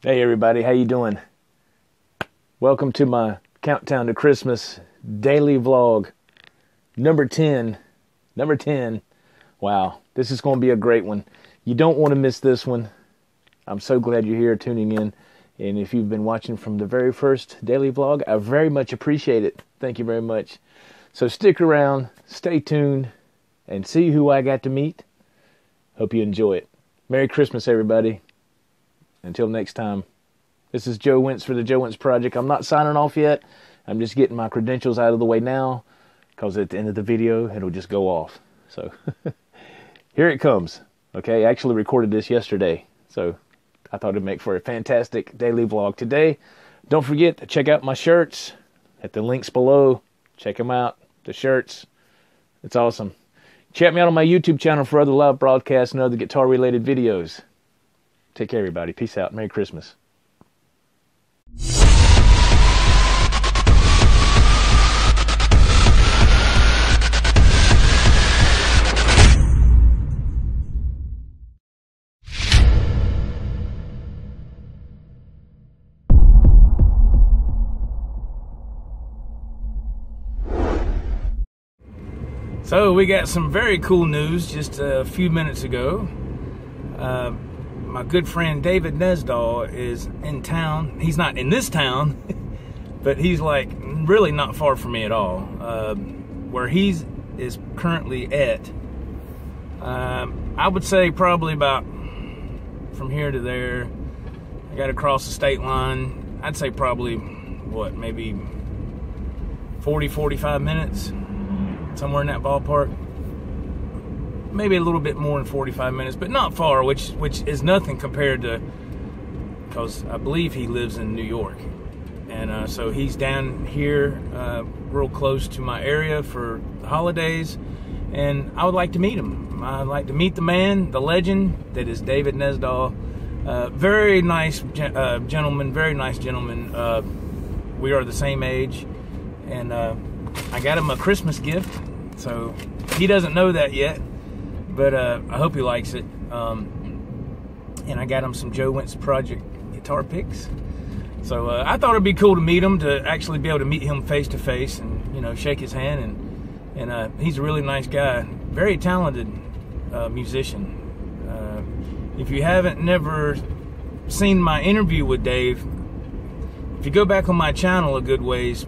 Hey everybody, how you doing? Welcome to my Countdown to Christmas daily vlog, number 10. Wow, this is going to be a great one. You don't want to miss this one. I'm so glad you're here tuning in, and if you've been watching from the very first daily vlog, I very much appreciate it. Thank you very much. So stick around, stay tuned, and see who I got to meet. Hope you enjoy it. Merry Christmas, everybody. Until next time, this is Joe Wentz for the Joe Wentz Project. I'm not signing off yet. I'm just getting my credentials out of the way now, because at the end of the video, it'll just go off. So here it comes. Okay, I actually recorded this yesterday, so I thought it'd make for a fantastic daily vlog today. Don't forget to check out my shirts at the links below. Check them out, the shirts. It's awesome. Check me out on my YouTube channel for other live broadcasts and other guitar-related videos. Take care, everybody. Peace out. Merry Christmas. So we got some very cool news just a few minutes ago. My good friend David Nesdahl is in town. He's not in this town, but he's like really not far from me at all. Where he is currently at, I would say probably about from here to there, I got to cross the state line. I'd say probably, what, maybe 40, 45 minutes, somewhere in that ballpark. Maybe a little bit more than 45 minutes, but not far, which is nothing compared to, because I believe he lives in New York. And so he's down here real close to my area for the holidays, and I would like to meet him. I'd like to meet the man, the legend, that is David Nesdahl. Very nice gentleman, very nice gentleman. We are the same age, and I got him a Christmas gift, so he doesn't know that yet. But I hope he likes it. And I got him some Joe Wentz Project guitar picks. So I thought it'd be cool to meet him, to actually be able to meet him face to face and, you know, shake his hand. And he's a really nice guy, very talented musician. If you haven't never seen my interview with Dave, if you go back on my channel a good ways,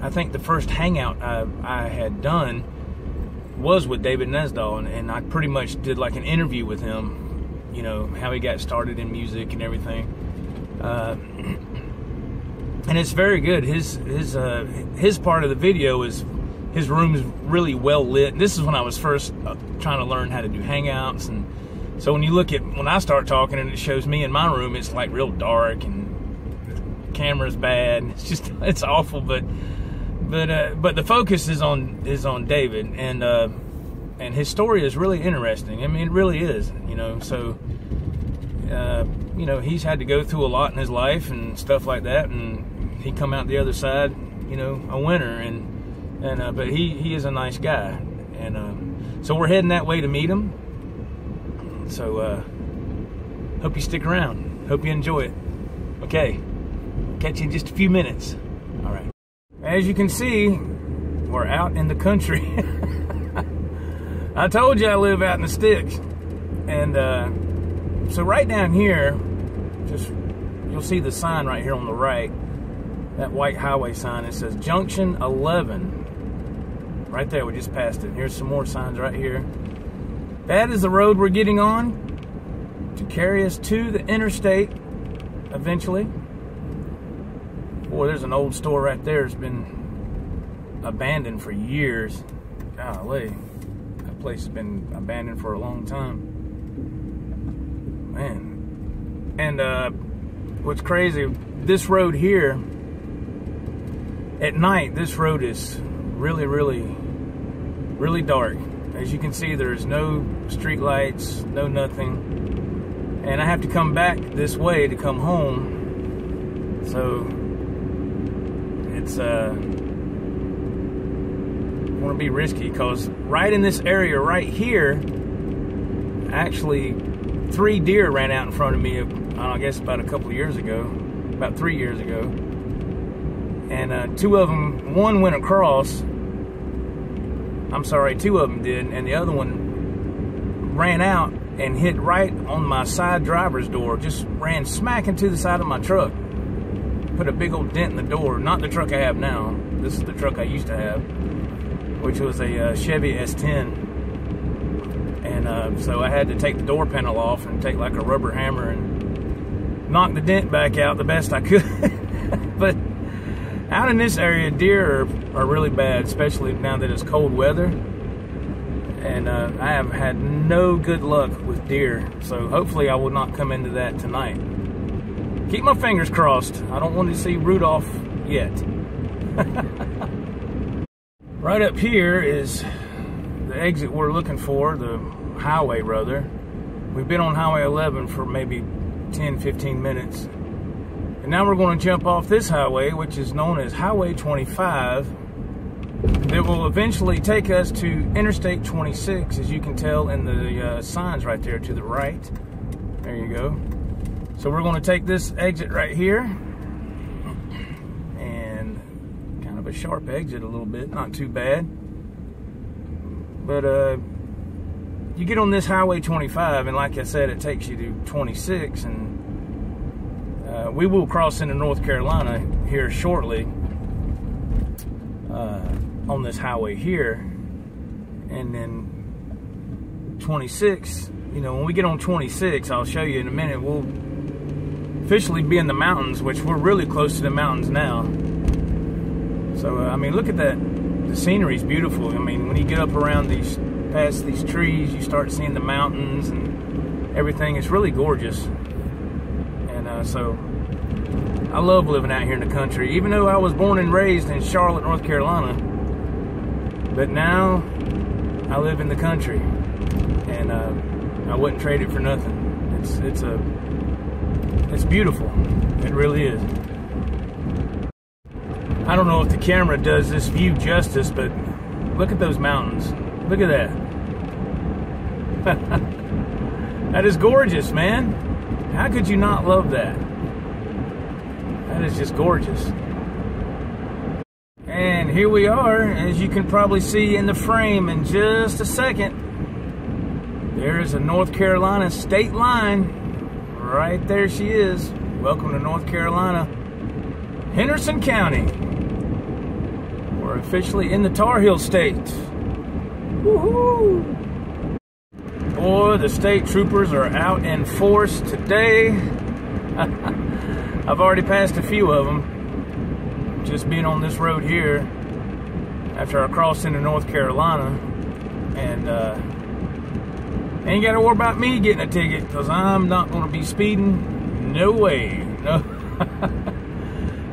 I think the first hangout I had done was with David Nesdahl, and I pretty much did like an interview with him, you know, how he got started in music and everything. And it's very good. His part of the video is, his room's really well lit. This is when I was first trying to learn how to do hangouts, and so when you look at, when I start talking and it shows me in my room, it's like real dark and the camera's bad. It's just, it's awful, but the focus is on David, and his story is really interesting. I mean, it really is, you know. So you know, he's had to go through a lot in his life and stuff like that, and he come out the other side, you know, a winner. And but he is a nice guy, and so we're heading that way to meet him. So hope you stick around. Hope you enjoy it. Okay, catch you in just a few minutes. All right. As you can see, we're out in the country. I told you I live out in the sticks. And so right down here, just, you'll see the sign right here on the right, that white highway sign. It says Junction 11. Right there, we just passed it. Here's some more signs right here. That is the road we're getting on to carry us to the interstate eventually. Boy, there's an old store right there. It's been abandoned for years. Golly, that place has been abandoned for a long time. Man. And what's crazy, this road here, at night, this road is really, really, really dark. As you can see, there's no street lights, no nothing. And I have to come back this way to come home. So it's want to be risky, because right in this area right here, actually three deer ran out in front of me, I guess about a couple of years ago, about 3 years ago. And two of them, one went across, I'm sorry, two of them did, and the other one ran out and hit right on my side driver's door, just ran smack into the side of my truck. Put a big old dent in the door, not the truck I have now. This is the truck I used to have, which was a Chevy S10. And so I had to take the door panel off and take like a rubber hammer and knock the dent back out the best I could. But out in this area, deer are really bad, especially now that it's cold weather. And I have had no good luck with deer, so hopefully I will not come into that tonight. Keep my fingers crossed. I don't want to see Rudolph yet. Right up here is the exit we're looking for, the highway rather. We've been on Highway 11 for maybe 10-15 minutes. And now we're going to jump off this highway, which is known as Highway 25. That will eventually take us to Interstate 26, as you can tell in the signs right there to the right. There you go. So we're going to take this exit right here, and kind of a sharp exit a little bit, not too bad. But you get on this Highway 25, and like I said, it takes you to 26, and we will cross into North Carolina here shortly on this highway here, and then 26, you know, when we get on 26, I'll show you in a minute, we'll officially be in the mountains, which we're really close to the mountains now. So I mean, look at that, the scenery is beautiful. I mean, when you get up around these, past these trees, you start seeing the mountains and everything. It's really gorgeous. And so I love living out here in the country, even though I was born and raised in Charlotte, North Carolina, but now I live in the country, and I wouldn't trade it for nothing. It's beautiful. It really is. I don't know if the camera does this view justice, but look at those mountains. Look at that. That is gorgeous, man. How could you not love that? That is just gorgeous. And here we are, as you can probably see in the frame in just a second. There is a North Carolina state line. Right there she is. Welcome to North Carolina. Henderson County. We're officially in the Tar Heel State. Woohoo! Boy, the state troopers are out in force today. I've already passed a few of them. Just being on this road here after I crossed into North Carolina. And, ain't got to worry about me getting a ticket, because I'm not going to be speeding. No way. No.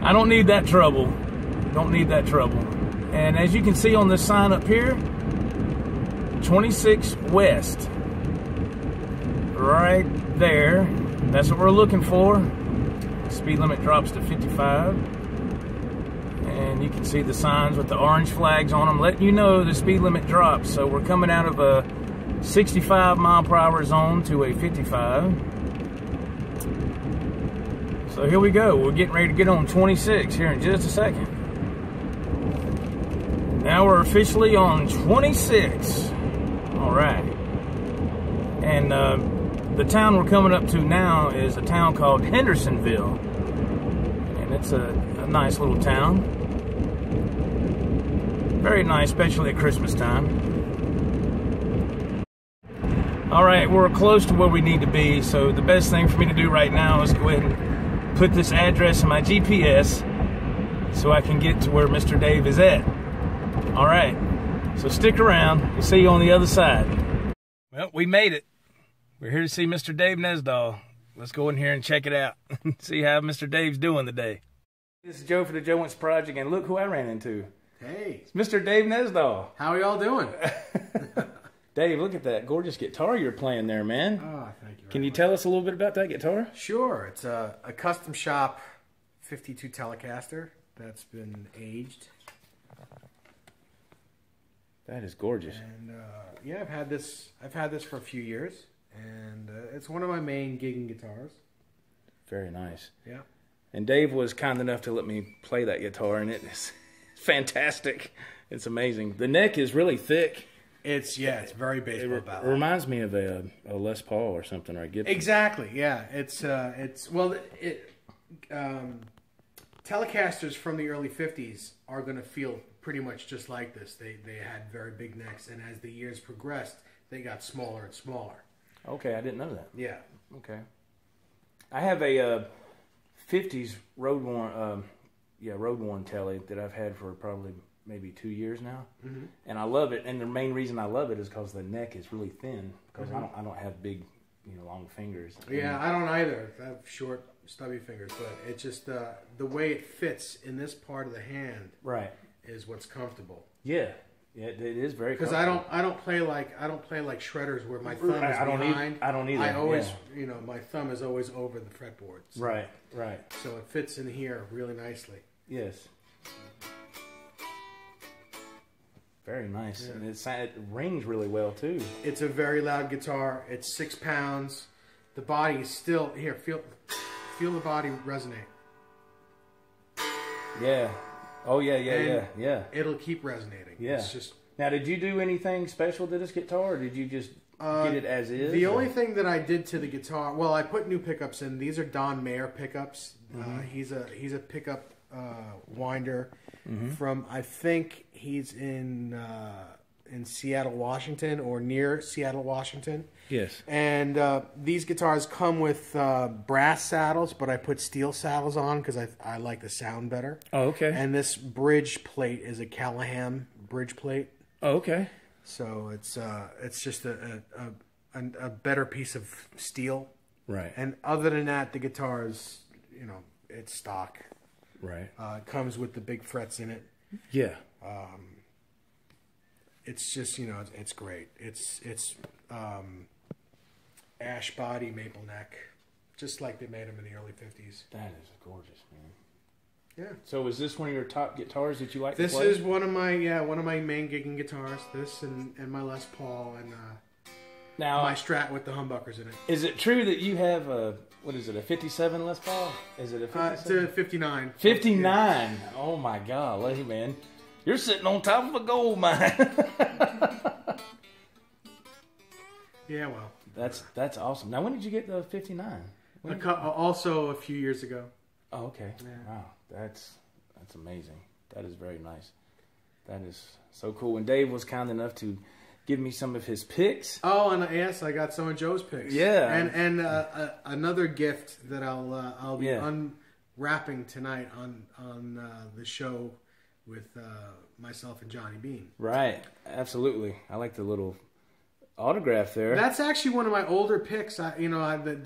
I don't need that trouble. Don't need that trouble. And as you can see on this sign up here, 26 West. Right there. That's what we're looking for. Speed limit drops to 55. And you can see the signs with the orange flags on them, letting you know the speed limit drops. So we're coming out of a 65-mile-per-hour zone to a 55. So here we go. We're getting ready to get on 26 here in just a second. Now we're officially on 26. All right. And the town we're coming up to now is a town called Hendersonville. And it's a nice little town. Very nice, especially at Christmas time. All right, we're close to where we need to be, so the best thing for me to do right now is go ahead and put this address in my GPS so I can get to where Mr. Dave is at. All right, so stick around. We'll see you on the other side. Well, we made it. We're here to see Mr. Dave Nesdahl. Let's go in here and check it out. See how Mr. Dave's doing today. This is Joe for the Joe Wentz Project, and look who I ran into. Hey. It's Mr. Dave Nesdahl. How are y'all doing? Dave, look at that gorgeous guitar you're playing there, man. Oh, thank you. Can you tell us a little bit about that guitar? Sure. It's a custom shop 52 Telecaster that's been aged. That is gorgeous. And yeah, I've had this for a few years, And it's one of my main gigging guitars. Very nice. Yeah. And Dave was kind enough to let me play that guitar, and it's fantastic. It's amazing. The neck is really thick. It's, yeah, it's very baseball ballad. It reminds me of a Les Paul or something, or a Gibson. Exactly, yeah. It's well, Telecasters from the early 50s are going to feel pretty much just like this. They had very big necks, and as the years progressed, they got smaller and smaller. Okay, I didn't know that. Yeah. Okay. I have a 50s road worn Tele that I've had for probably maybe 2 years now, and I love it. And the main reason I love it is because the neck is really thin. Because I don't have big, you know, long fingers. Yeah, I don't either. I have short, stubby fingers, but it's just the way it fits in this part of the hand. Right. Is what's comfortable. Yeah. Yeah, it is very. Because I don't play like shredders where my thumb is behind. I don't either. I always, you know, my thumb is always over the fretboard. So. Right, right. So it fits in here really nicely. Yes. Very nice, yeah. And it rings really well too. It's a very loud guitar. It's 6 pounds. The body is still here. Feel the body resonate. Yeah. Oh, yeah. It'll keep resonating. Yeah. It's just... Now, did you do anything special to this guitar, or did you just get it as is? The only thing that I did to the guitar... Well, I put new pickups in. These are Don Mayer pickups. He's a pickup winder from... I think he's in Seattle, Washington, or near Seattle, Washington. Yes. And these guitars come with brass saddles, but I put steel saddles on because I like the sound better. Oh, okay. And this bridge plate is a Callahan bridge plate. Oh, okay. So it's just a better piece of steel. Right. And other than that, the guitar is, you know, it's stock. Right. It comes with the big frets in it. Yeah. It's just, you know, it's great. It's ash body, maple neck, just like they made them in the early 50s. That is gorgeous, man. Yeah. So is this one of your top guitars that you like to play? This is one of my main gigging guitars. This and my Les Paul and now my Strat with the humbuckers in it. Is it true that you have a, what is it, a 57 Les Paul? Is it a 57? It's a 59. 59. Yeah. Oh my God, lucky man. You're sitting on top of a gold mine. Yeah, well. That's awesome. Now, when did you get the 59? Also a few years ago. Oh, okay. Yeah. Wow, that's amazing. That is very nice. That is so cool. And Dave was kind enough to give me some of his picks. Oh, and yes, I got some of Joe's picks. Yeah. And another gift that I'll be unwrapping tonight on the show. With myself and Johnny Beane. Right, absolutely. I like the little autograph there. That's actually one of my older picks. The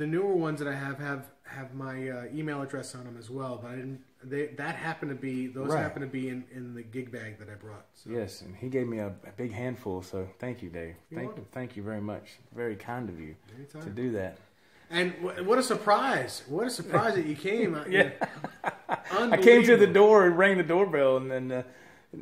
newer ones that I have my email address on them as well. But I didn't. Those happened to be in the gig bag that I brought. So. Yes, and he gave me a big handful. So thank you, Dave. Thank you very much. Very kind of you to do that. And what a surprise! What a surprise that you came. Yeah. I came to the door and rang the doorbell, and then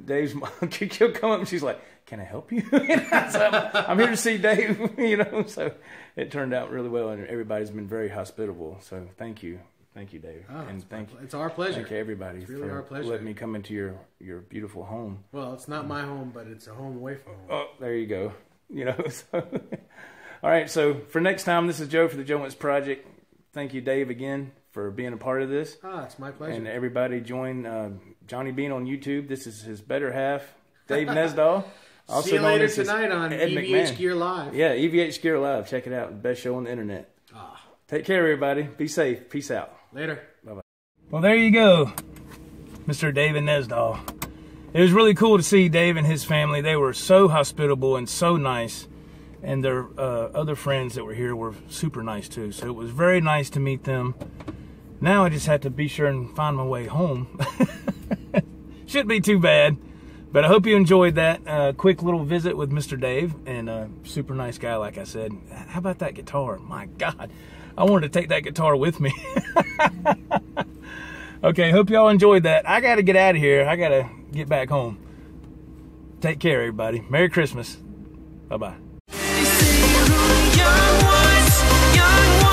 Dave's mom could come up and she's like, "Can I help you?" I'm here to see Dave, you know. So it turned out really well, and everybody's been very hospitable. So thank you, Dave, and thank you. It's our pleasure. Thank you, everybody, it's really our pleasure. Letting me come into your beautiful home. Well, it's not my home, but it's a home away from home. Oh, there you go. You know. So. All right. So for next time, this is Joe for the Joe Wentz Project. Thank you, Dave, again, for being a part of this. Ah, it's my pleasure. And everybody join Johnny Beane on YouTube. This is his better half, Dave Nesdahl. Also see you later tonight on EVH Gear Live. Yeah, EVH Gear Live. Check it out. The best show on the internet. Ah. Take care, everybody. Be safe. Peace out. Later. Bye-bye. Well, there you go, Mr. David Nesdahl. It was really cool to see Dave and his family. They were so hospitable and so nice. And their other friends that were here were super nice, too. So it was very nice to meet them. Now I just have to be sure and find my way home. Shouldn't be too bad. But I hope you enjoyed that quick little visit with Mr. Dave. And a super nice guy, like I said. How about that guitar? My God. I wanted to take that guitar with me. Okay, hope y'all enjoyed that. I got to get out of here. I got to get back home. Take care, everybody. Merry Christmas. Bye-bye. Young ones. John Wentz.